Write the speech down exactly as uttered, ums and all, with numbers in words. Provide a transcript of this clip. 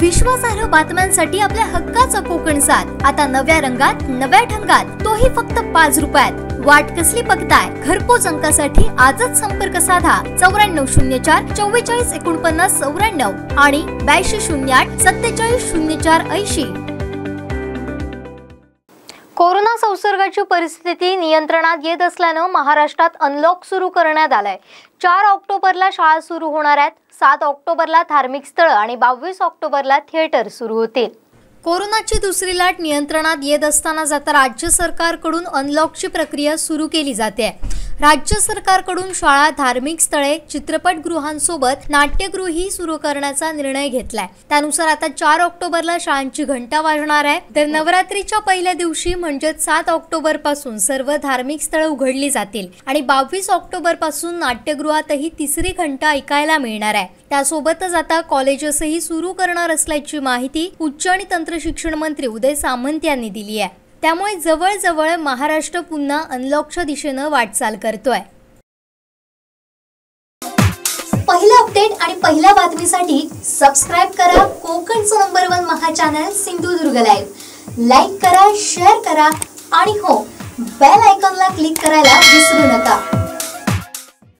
विश्वासार्ह बातम्यांसाठी आपल्या हक्काचा कोकण साथ आता नव्या रंगात नव्या ढंगात, तोही फक्त पाच रुपयात। वाट कसली बघताय? घरपोच अंकासाठी आजच संपर्क साधा चौऱ्याण्णव शून्य चार चव्वेचाळीस एकोणपन्नास चौऱ्याण्णव आणि ब्याऐंशी शून्य आठ सत्तेचाळीस शून्य चार ऐंशी। कोरोना संसर्गाची परिस्थिती नियंत्रणात येत असल्यानं महाराष्ट्रात अनलॉक सुरू करण्यात आलाय। चार ऑक्टोबरला शाळा सुरू होणार आहेत, सात ऑक्टोबरला धार्मिक स्थळ आणि बावीस ऑक्टोबरला थिएटर सुरू होतील। कोरोनाची दुसरी लाट नियंत्रणात येत असताना आता राज्य सरकारकडून अनलॉकची प्रक्रिया सुरू केली जाते। राज्य सरकारकडून शाळा, धार्मिक स्थळे, चित्रपटगृहांसोबत नाट्यगृही सुरू करण्याचा निर्णय घेतलाय। त्यानुसार आता चार ऑक्टोबरला शाळांची घंटा वाजणार आहे, तर नवरात्रीच्या पहिल्या दिवशी म्हणजे सात ऑक्टोबर पासून सर्व धार्मिक स्थळे उघडली जातील आणि बावीस ऑक्टोबर पासून नाट्यगृहातही तिसरी घंटा ऐकायला मिळणार आहे। त्यासोबतच आता कॉलेजेसही सुरू करणार असल्याची माहिती उच्च आणि तंत्र शिक्षण मंत्री उदय सामंत यांनी दिली आहे। त्यामुळे जवळजवळ महाराष्ट्र पुन्हा अनलॉकच्या दिशेनं वाटचाल करतोय। पहिला अपडेट आणि पहिल्या बातमीसाठी सबस्क्राइब करा कोकणचं number one Maha channel Sindhudurg live. Like करा, शेअर करा आणि हो बेल आयकॉनला क्लिक करायला विसरू नका।